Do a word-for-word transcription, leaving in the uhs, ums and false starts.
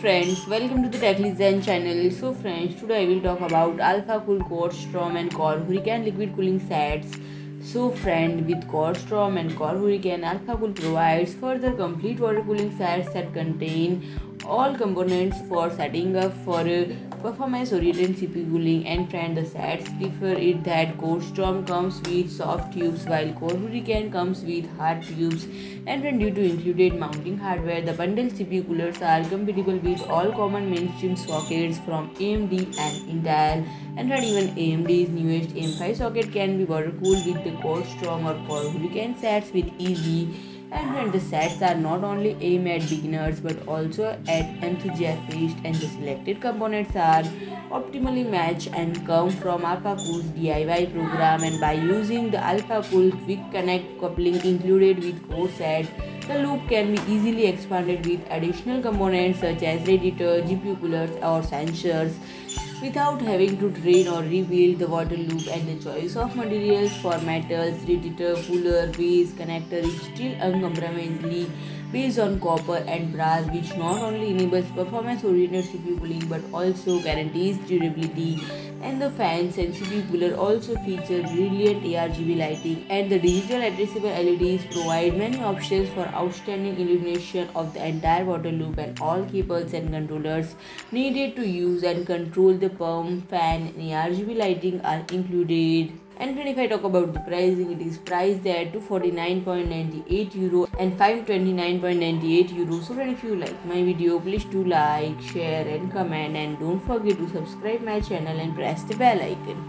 friends, welcome to the Tech Design channel. So friends, today I will talk about Alphacool Core Storm and Core Hurricane liquid cooling sets. So friend, with Core Storm and Core Hurricane, Alphacool provides further complete water cooling sets that contain all components for setting up for performance oriented C P U cooling. And friend, the sets differ it that Core Storm comes with soft tubes while Core Hurricane comes with hard tubes. And friend, due to included mounting hardware, the bundled C P U coolers are compatible with all common mainstream sockets from A M D and Intel. And friend, even A M D's newest A M five socket can be water cooled with the Core Storm or Core Hurricane sets with easy. And friend, the sets are not only aimed at beginners but also at enthusiasts, and the selected components are optimally matched and come from Alphacool's D I Y program. And by using the Alphacool Quick Connect coupling included with core set, the loop can be easily expanded with additional components such as radiator, G P U coolers or sensors without having to drain or rebuild the water loop. And the choice of materials for metals, radiator, cooler, base, connector is still uncompromisingly based on copper and brass, which not only enables performance-oriented C P U cooling but also guarantees durability. And the fans and C P U cooler also feature brilliant A R G B lighting, and the digital addressable L E Ds provide many options for outstanding illumination of the entire water loop and all cables and controllers needed to use and control the pump, fan and A R G B lighting are included. And if I talk about the pricing, it is priced at two forty-nine ninety-eight euro and five twenty-nine ninety-eight euro. So friend, if you like my video, please do like, share and comment, and don't forget to subscribe my channel and press the bell icon.